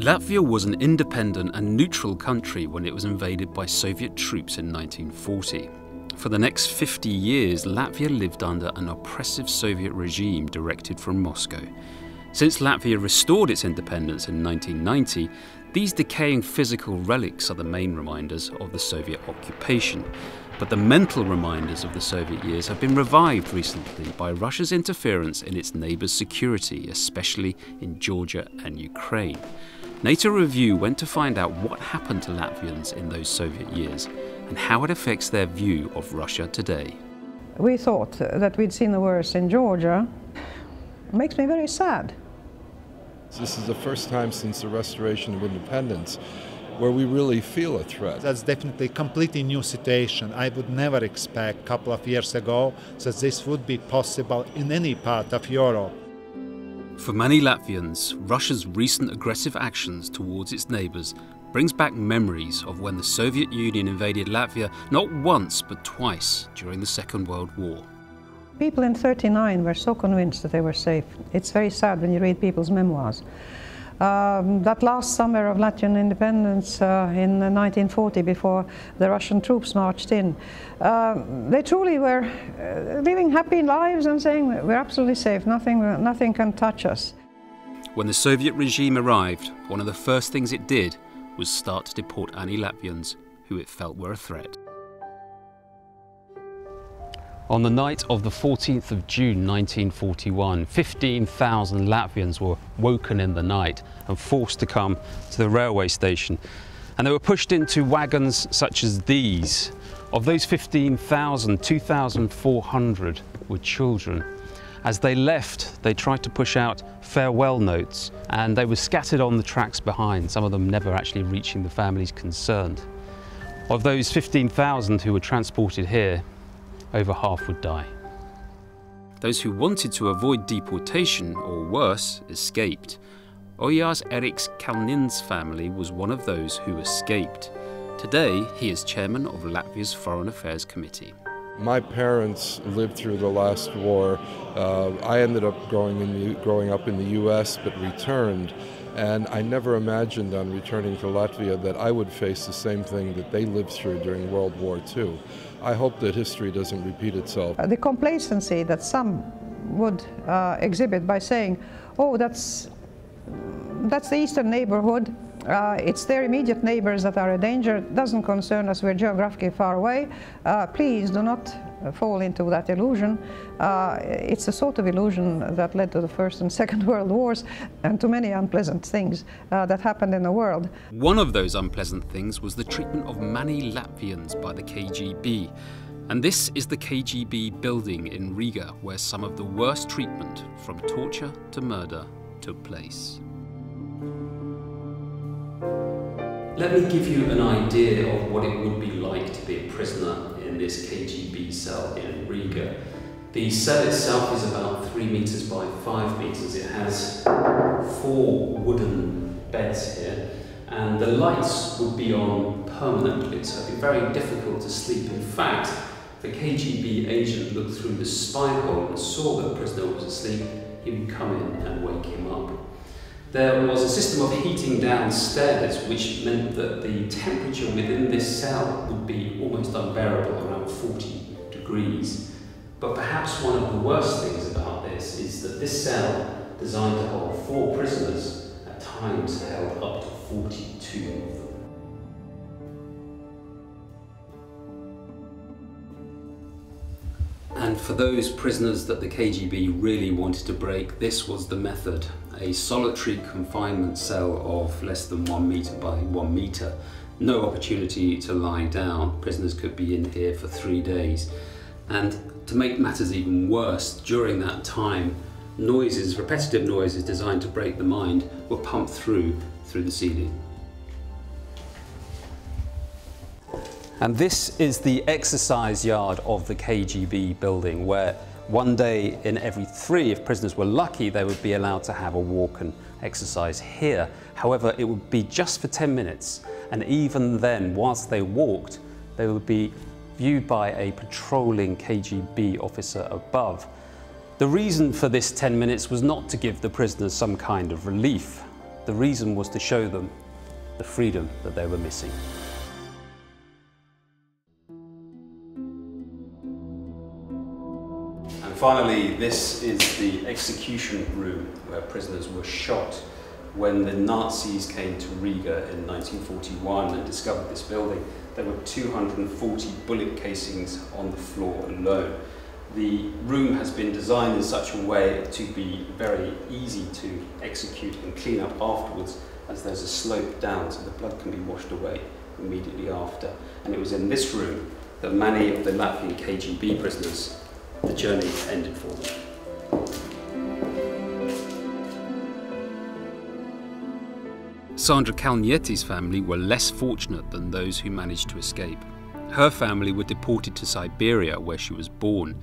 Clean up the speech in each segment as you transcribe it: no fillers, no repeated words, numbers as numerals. Latvia was an independent and neutral country when it was invaded by Soviet troops in 1940. For the next 50 years, Latvia lived under an oppressive Soviet regime directed from Moscow. Since Latvia restored its independence in 1990, these decaying physical relics are the main reminders of the Soviet occupation. But the mental reminders of the Soviet years have been revived recently by Russia's interference in its neighbours' security, especially in Georgia and Ukraine. NATO Review went to find out what happened to Latvians in those Soviet years and how it affects their view of Russia today. We thought that we'd seen the worst in Georgia. It makes me very sad. This is the first time since the restoration of independence where we really feel a threat. That's definitely a completely new situation. I would never expect a couple of years ago that this would be possible in any part of Europe. For many Latvians, Russia's recent aggressive actions towards its neighbours brings back memories of when the Soviet Union invaded Latvia not once but twice during the Second World War. People in 1939 were so convinced that they were safe. It's very sad when you read people's memoirs. That last summer of Latvian independence in 1940, before the Russian troops marched in, they truly were living happy lives and saying, we're absolutely safe, nothing can touch us. When the Soviet regime arrived, one of the first things it did was start to deport any Latvians who it felt were a threat. On the night of the 14th of June 1941, 15,000 Latvians were woken in the night and forced to come to the railway station. And they were pushed into wagons such as these. Of those 15,000, 2,400 were children. As they left, they tried to push out farewell notes, and they were scattered on the tracks behind, some of them never actually reaching the families concerned. Of those 15,000 who were transported here, over half would die. Those who wanted to avoid deportation, or worse, escaped. Ojārs Eriks Kalnins' family was one of those who escaped. Today, he is chairman of Latvia's Foreign Affairs Committee. My parents lived through the last war. I ended up growing up in the US, but returned. And I never imagined on returning to Latvia that I would face the same thing that they lived through during World War II. I hope that history doesn't repeat itself. The complacency that some would exhibit by saying, oh, that's the eastern neighborhood, it's their immediate neighbors that are a danger, doesn't concern us, we're geographically far away. Please do not fall into that illusion. It's a sort of illusion that led to the First and Second World Wars and to many unpleasant things that happened in the world. One of those unpleasant things was the treatment of many Latvians by the KGB. And this is the KGB building in Riga, where some of the worst treatment, from torture to murder, took place. Let me give you an idea of what it would be like to be a prisoner in this KGB cell in Riga. The cell itself is about 3 meters by 5 meters. It has 4 wooden beds here, and the lights would be on permanently, so it'd be very difficult to sleep. In fact, the KGB agent looked through the spy hole and saw that the prisoner was asleep. He would come in and wake him up. There was a system of heating downstairs, which meant that the temperature within this cell would be almost unbearable, around 40 degrees. But perhaps one of the worst things about this is that this cell, designed to hold 4 prisoners, at times held up to 42 of them. And for those prisoners that the KGB really wanted to break, this was the method. A solitary confinement cell of less than 1 meter by 1 meter. No opportunity to lie down. Prisoners could be in here for 3 days. And to make matters even worse, during that time, noises, repetitive noises designed to break the mind, were pumped through the ceiling. And this is the exercise yard of the KGB building, where one day in every 3, if prisoners were lucky, they would be allowed to have a walk and exercise here. However, it would be just for 10 minutes. And even then, whilst they walked, they would be viewed by a patrolling KGB officer above. The reason for this 10 minutes was not to give the prisoners some kind of relief. The reason was to show them the freedom that they were missing. And finally, this is the execution room where prisoners were shot when the Nazis came to Riga in 1941 and discovered this building. There were 240 bullet casings on the floor alone. The room has been designed in such a way to be very easy to execute and clean up afterwards, as there's a slope down, so the blood can be washed away immediately after. And it was in this room that many of the Latvian KGB prisoners, the journey ended for them. Sandra Kalniete's family were less fortunate than those who managed to escape. Her family were deported to Siberia, where she was born.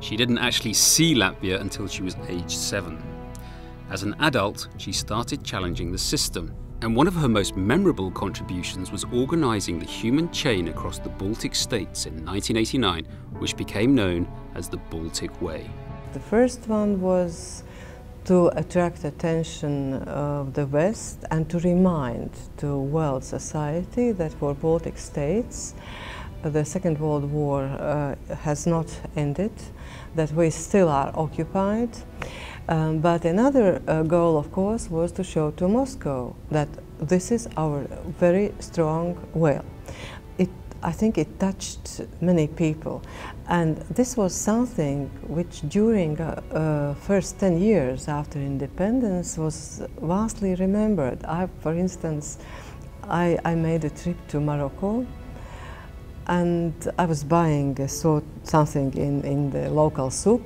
She didn't actually see Latvia until she was aged 7. As an adult, she started challenging the system, and one of her most memorable contributions was organising the human chain across the Baltic States in 1989, which became known as the Baltic Way. The first one was to attract attention of the West and to remind the world society that for Baltic states, the Second World War has not ended, that we still are occupied. But another goal, of course, was to show to Moscow that this is our very strong will. I think it touched many people, and this was something which during first 10 years after independence was vastly remembered. For instance, I made a trip to Morocco, and I was buying something in the local souk,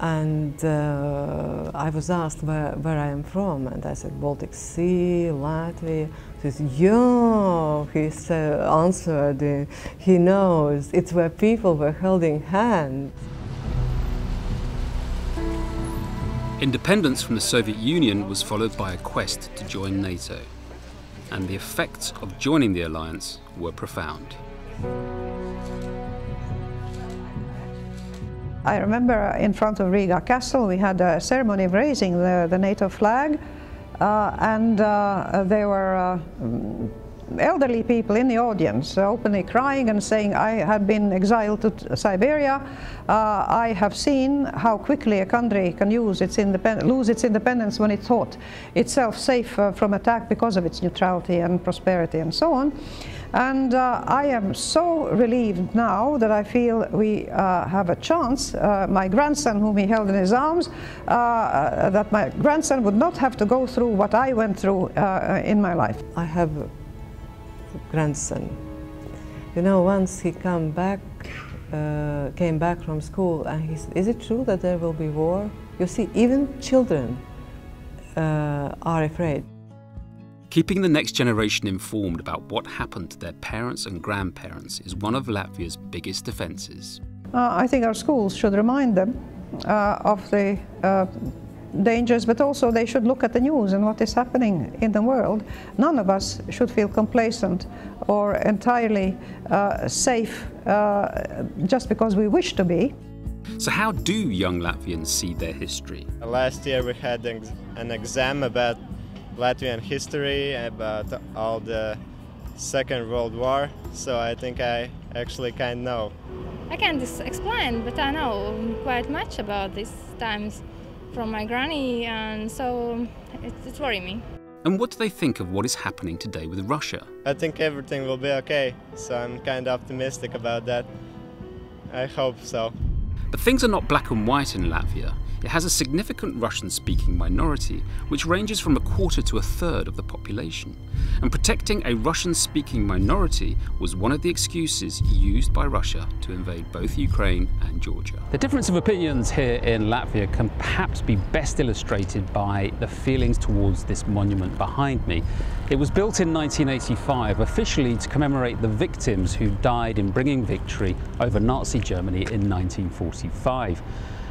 and I was asked where I am from, and I said Baltic Sea, Latvia. He said, "Yeah," he answered, he knows, it's where people were holding hands. Independence from the Soviet Union was followed by a quest to join NATO, and the effects of joining the alliance were profound. I remember in front of Riga Castle we had a ceremony of raising the NATO flag, and there were elderly people in the audience openly crying and saying, "I have been exiled to Siberia, I have seen how quickly a country can lose its independence when it thought itself safe from attack because of its neutrality and prosperity and so on." And I am so relieved now that I feel we have a chance. My grandson, whom he held in his arms, that my grandson would not have to go through what I went through in my life. I have a grandson. You know, once he came back from school, and he said, "Is it true that there will be war?" You see, even children are afraid. Keeping the next generation informed about what happened to their parents and grandparents is one of Latvia's biggest offences. I think our schools should remind them of the dangers, but also they should look at the news and what is happening in the world. None of us should feel complacent or entirely safe just because we wish to be. So how do young Latvians see their history? Last year we had an exam about Latvian history, about all the Second World War, so I think I actually kind of know. I can't explain, but I know quite much about these times from my granny, and so it's worrying me. And what do they think of what is happening today with Russia? I think everything will be okay, so I'm kind of optimistic about that. I hope so. But things are not black and white in Latvia. It has a significant Russian-speaking minority, which ranges from 1/4 to 1/3 of the population. And protecting a Russian-speaking minority was one of the excuses used by Russia to invade both Ukraine and Georgia. The difference of opinions here in Latvia can perhaps be best illustrated by the feelings towards this monument behind me. It was built in 1985, officially to commemorate the victims who died in bringing victory over Nazi Germany in 1945.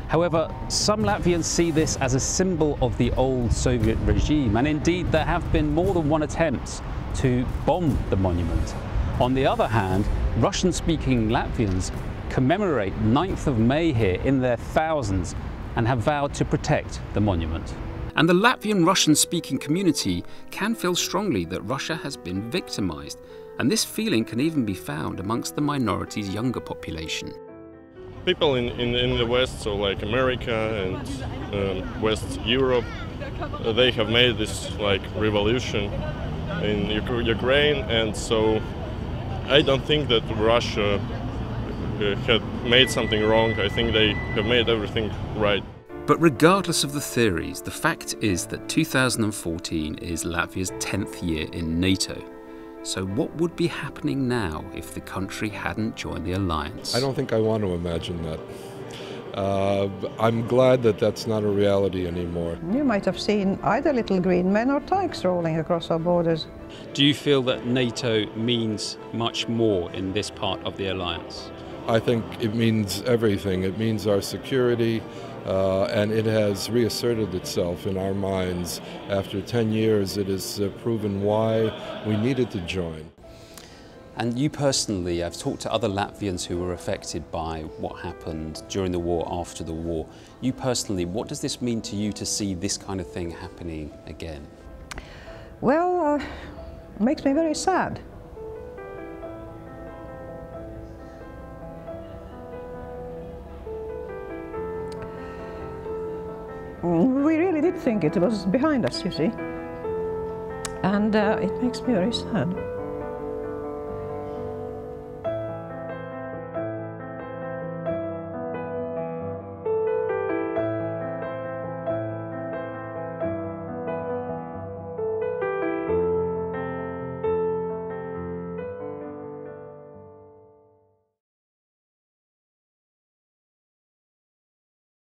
However, some Latvians see this as a symbol of the old Soviet regime, and indeed there have been more than one attempt to bomb the monument. On the other hand, Russian-speaking Latvians commemorate 9th of May here in their thousands and have vowed to protect the monument. And the Latvian Russian-speaking community can feel strongly that Russia has been victimized, and this feeling can even be found amongst the minority's younger population. People in the West, so like America and West Europe, they have made this like revolution in Ukraine, and so I don't think that Russia had made something wrong. I think they have made everything right. But regardless of the theories, the fact is that 2014 is Latvia's 10th year in NATO. So what would be happening now if the country hadn't joined the alliance? I don't think I want to imagine that. I'm glad that that's not a reality anymore. You might have seen either little green men or tanks rolling across our borders. Do you feel that NATO means much more in this part of the alliance? I think it means everything. It means our security, and it has reasserted itself in our minds. After 10 years, it has proven why we needed to join. And you personally, I've talked to other Latvians who were affected by what happened during the war, after the war. You personally, what does this mean to you to see this kind of thing happening again? Well, it makes me very sad. We really did think it was behind us, you see, and it makes me very sad.